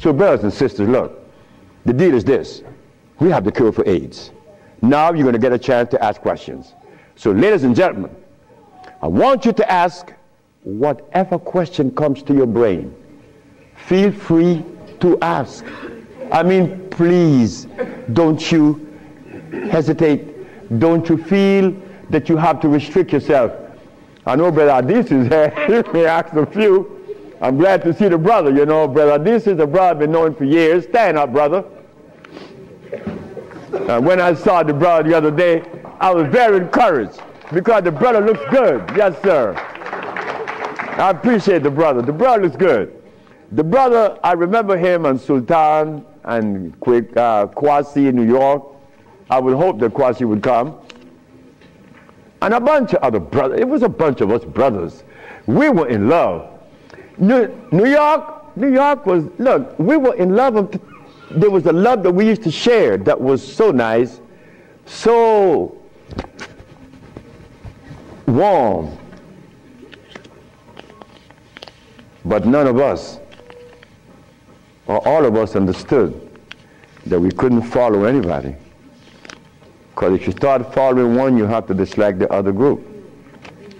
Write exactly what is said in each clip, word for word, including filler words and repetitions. So brothers and sisters, look, the deal is this. We have the cure for AIDS. Now you're going to get a chance to ask questions. So ladies and gentlemen, I want you to ask whatever question comes to your brain. Feel free to ask. I mean, please, don't you hesitate. Don't you feel that you have to restrict yourself. I know Brother Addis is here. He may ask a few. I'm glad to see the brother. You know, Brother Addis is a brother I've been knowing for years. Stand up, brother. And when I saw the brother the other day, I was very encouraged because the brother looks good. Yes, sir. I appreciate the brother. The brother looks good. The brother, I remember him and Sultan and Quick, uh, Kwasi in New York. I would hope that Kwasi would come. And a bunch of other brothers. It was a bunch of us brothers. We were in love. New, New York, New York was, look, we were in love. Of, there was a love that we used to share that was so nice, so warm. But none of us, or all of us, understood that we couldn't follow anybody. Because if you start following one, you have to dislike the other group.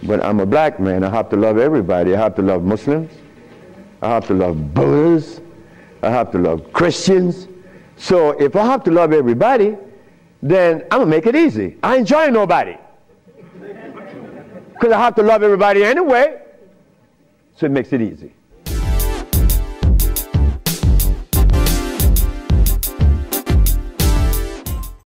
But I'm a black man. I have to love everybody. I have to love Muslims. I have to love Buddhists. I have to love Christians. So if I have to love everybody, then I'm going to make it easy. I ain't joining nobody. Because I have to love everybody anyway. So it makes it easy.